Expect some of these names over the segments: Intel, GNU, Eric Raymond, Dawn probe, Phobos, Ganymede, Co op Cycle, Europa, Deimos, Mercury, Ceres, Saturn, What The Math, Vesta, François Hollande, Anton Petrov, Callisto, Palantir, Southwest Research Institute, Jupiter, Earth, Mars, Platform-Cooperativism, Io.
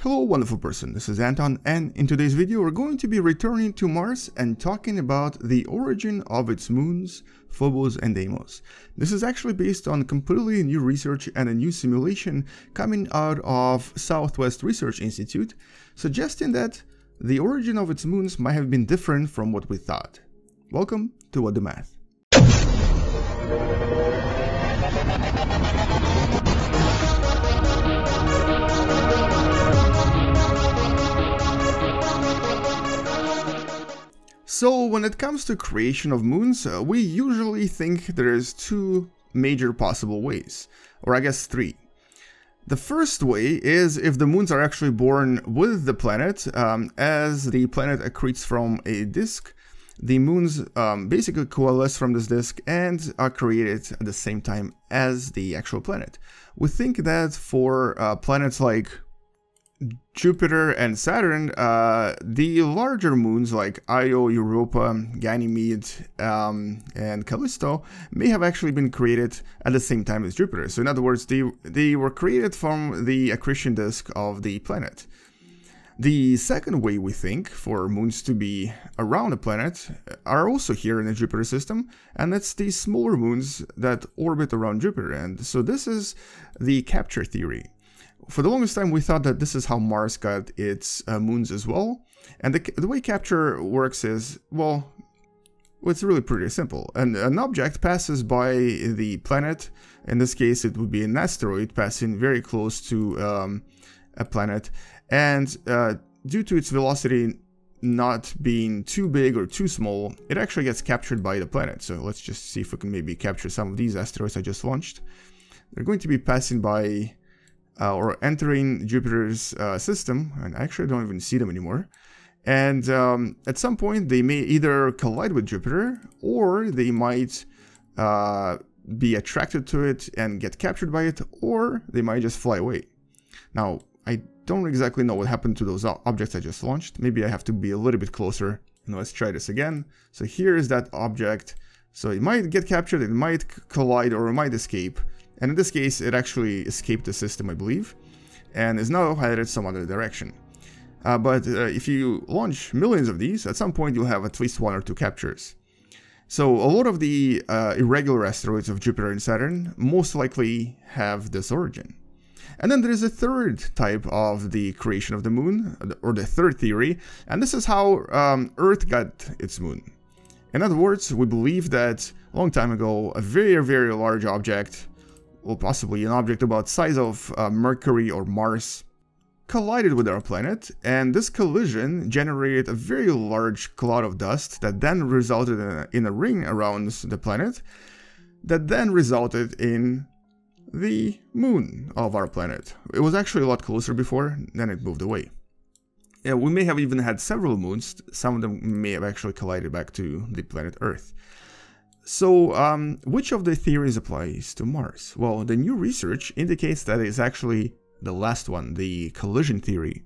Hello wonderful person, this is Anton, and in today's video we're going to be returning to Mars and talking about the origin of its moons, Phobos and Deimos. This is actually based on completely new research and a new simulation coming out of Southwest Research Institute, suggesting that the origin of its moons might have been different from what we thought. Welcome to What The Math. So when it comes to creation of moons, we usually think there's two major possible ways, or I guess three. The first way is if the moons are actually born with the planet. As the planet accretes from a disk, the moons basically coalesce from this disk and are created at the same time as the actual planet. We think that for planets like Jupiter and Saturn, the larger moons like Io, Europa, Ganymede, and Callisto may have actually been created at the same time as Jupiter. So in other words, they were created from the accretion disk of the planet. The second way we think for moons to be around a planet are also here in the Jupiter system, and that's the smaller moons that orbit around Jupiter. And so this is the capture theory. For the longest time, we thought that this is how Mars got its moons as well. And the way capture works is, well, it's really pretty simple. And an object passes by the planet. In this case, it would be an asteroid passing very close to a planet. And due to its velocity not being too big or too small, it actually gets captured by the planet. So let's just see if we can maybe capture some of these asteroids I just launched. They're going to be passing by or entering Jupiter's system, and I actually don't even see them anymore. And at some point they may either collide with Jupiter, or they might be attracted to it and get captured by it, or they might just fly away. Now, I don't exactly know what happened to those objects I just launched. Maybe I have to be a little bit closer, and let's try this again. So here is that object. So it might get captured, it might collide, or it might escape. And in this case, it actually escaped the system, I believe, and is now headed some other direction. But if you launch millions of these, at some point you'll have at least one or two captures. So a lot of the irregular asteroids of Jupiter and Saturn most likely have this origin. And then there is a third type of the creation of the moon, or the third theory, and this is how Earth got its moon. In other words, we believe that a long time ago, a very, very large object, or possibly an object about size of Mercury or Mars, collided with our planet, and this collision generated a very large cloud of dust that then resulted in a ring around the planet, that then resulted in the moon of our planet. It was actually a lot closer before, then it moved away. Yeah, we may have even had several moons, some of them may have actually collided back to the planet Earth. So, which of the theories applies to Mars? Well, the new research indicates that it's actually the last one, the collision theory.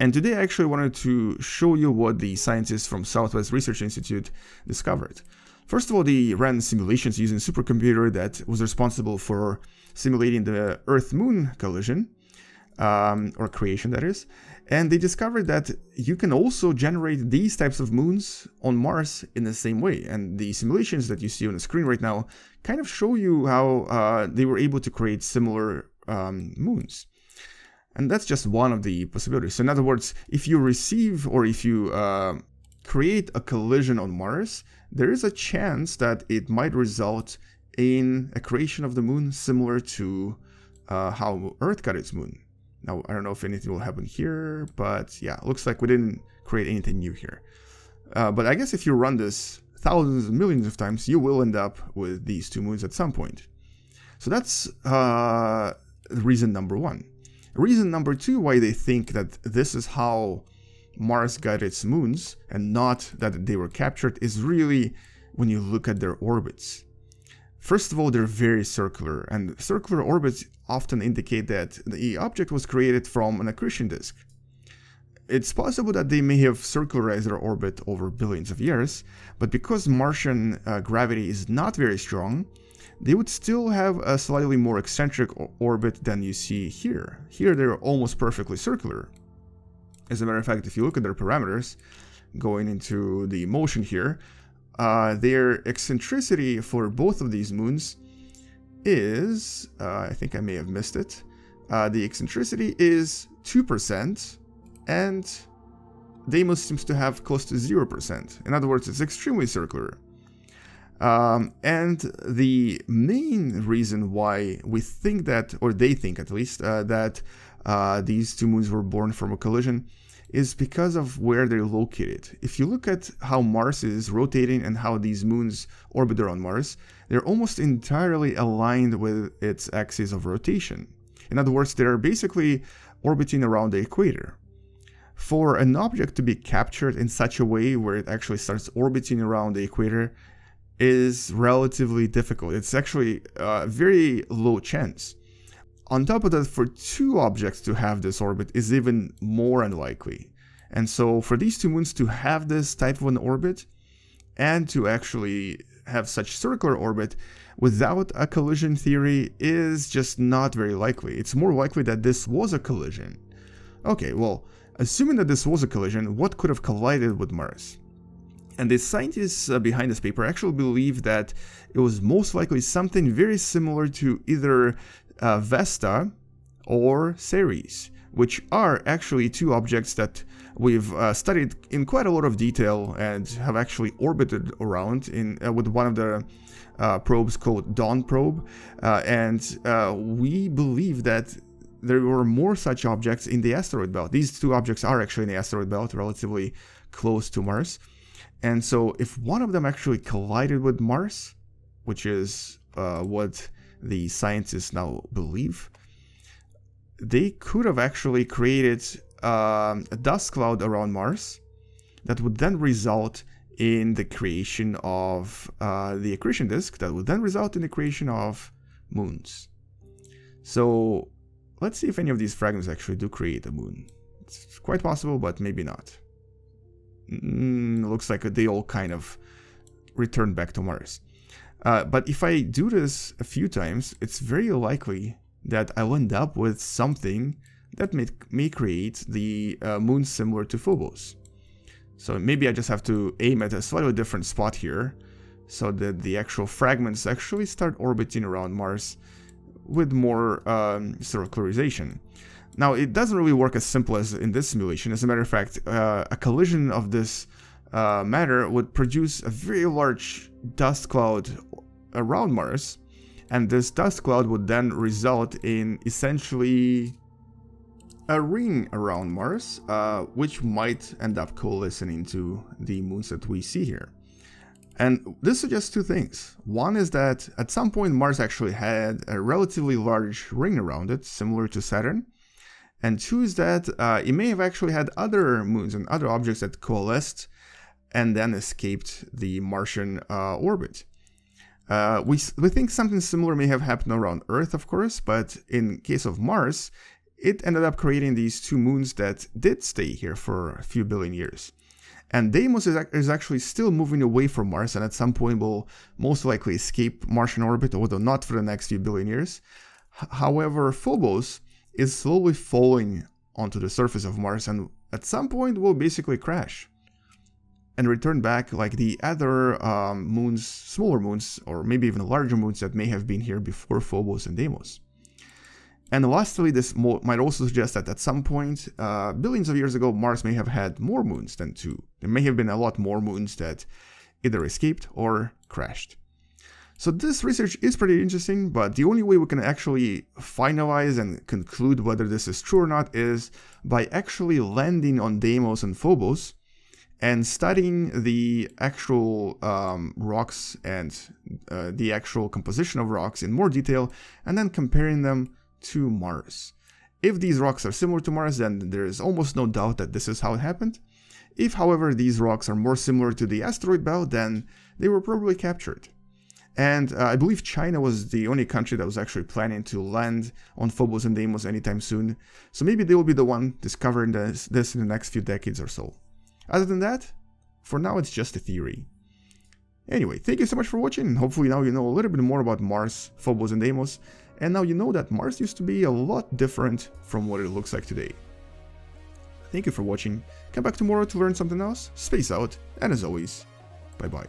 And today I actually wanted to show you what the scientists from Southwest Research Institute discovered. First of all, they ran simulations using a supercomputer that was responsible for simulating the Earth-Moon collision, or creation, that is. And they discovered that you can also generate these types of moons on Mars in the same way. And the simulations that you see on the screen right now kind of show you how they were able to create similar moons. And that's just one of the possibilities. So in other words, if you receive or if you create a collision on Mars, there is a chance that it might result in a creation of the moon similar to how Earth got its moon. Now, I don't know if anything will happen here, but yeah, looks like we didn't create anything new here. But I guess if you run this thousands and millions of times, you will end up with these two moons at some point. So that's reason number one. Reason number two why they think that this is how Mars got its moons and not that they were captured is really when you look at their orbits. First of all, they're very circular, and circular orbits often indicate that the object was created from an accretion disk. It's possible that they may have circularized their orbit over billions of years, but because Martian gravity is not very strong, they would still have a slightly more eccentric orbit than you see here. Here they're almost perfectly circular. As a matter of fact, if you look at their parameters, going into the motion here, their eccentricity for both of these moons is, I think I may have missed it, the eccentricity is 2% and Deimos seems to have close to 0%. In other words, it's extremely circular. And the main reason why we think that, or they think at least, that these two moons were born from a collision is because of where they're located. If you look at how Mars is rotating and how these moons orbit around Mars, they're almost entirely aligned with its axis of rotation. In other words, they're basically orbiting around the equator. For an object to be captured in such a way where it actually starts orbiting around the equator is relatively difficult. It's actually a very low chance. On top of that, for two objects to have this orbit is even more unlikely. And so for these two moons to have this type of an orbit and to actually have such circular orbit without a collision theory is just not very likely. It's more likely that this was a collision. Okay, well, assuming that this was a collision, what could have collided with Mars? And the scientists behind this paper actually believe that it was most likely something very similar to either Vesta or Ceres, which are actually two objects that we've studied in quite a lot of detail and have actually orbited around in with one of the probes called Dawn probe, and we believe that there were more such objects in the asteroid belt. These two objects are actually in the asteroid belt, relatively close to Mars. And so if one of them actually collided with Mars, which is what the scientists now believe, they could have actually created a dust cloud around Mars that would then result in the creation of the accretion disk, that would then result in the creation of moons. So let's see if any of these fragments actually do create a moon. It's quite possible, but maybe not. Looks like they all kind of return back to Mars. But if I do this a few times, it's very likely that I'll end up with something that may create the moon similar to Phobos. So maybe I just have to aim at a slightly different spot here so that the actual fragments actually start orbiting around Mars with more circularization. Now, it doesn't really work as simple as in this simulation. As a matter of fact, a collision of this matter would produce a very large dust cloud around Mars, and this dust cloud would then result in essentially a ring around Mars, which might end up coalescing into the moons that we see here. And this suggests two things. One is that at some point Mars actually had a relatively large ring around it, similar to Saturn. And two is that it may have actually had other moons and other objects that coalesced and then escaped the Martian orbit. We think something similar may have happened around Earth, of course, but in case of Mars, it ended up creating these two moons that did stay here for a few billion years. And Deimos is actually still moving away from Mars and at some point will most likely escape Martian orbit, although not for the next few billion years. However, Phobos is slowly falling onto the surface of Mars and at some point will basically crash and return back like the other moons, smaller moons, or maybe even larger moons that may have been here before Phobos and Deimos. And lastly, this might also suggest that at some point, billions of years ago, Mars may have had more moons than two. There may have been a lot more moons that either escaped or crashed. So this research is pretty interesting, but the only way we can actually finalize and conclude whether this is true or not is by actually landing on Deimos and Phobos and studying the actual rocks and the actual composition of rocks in more detail, and then comparing them to Mars. If these rocks are similar to Mars, then there is almost no doubt that this is how it happened. If, however, these rocks are more similar to the asteroid belt, then they were probably captured. And I believe China was the only country that was actually planning to land on Phobos and Deimos anytime soon, so maybe they will be the one discovering this in the next few decades or so. Other than that, for now it's just a theory. Anyway, thank you so much for watching. Hopefully now you know a little bit more about Mars, Phobos and Deimos, and now you know that Mars used to be a lot different from what it looks like today. Thank you for watching, come back tomorrow to learn something else, space out, and as always, bye bye.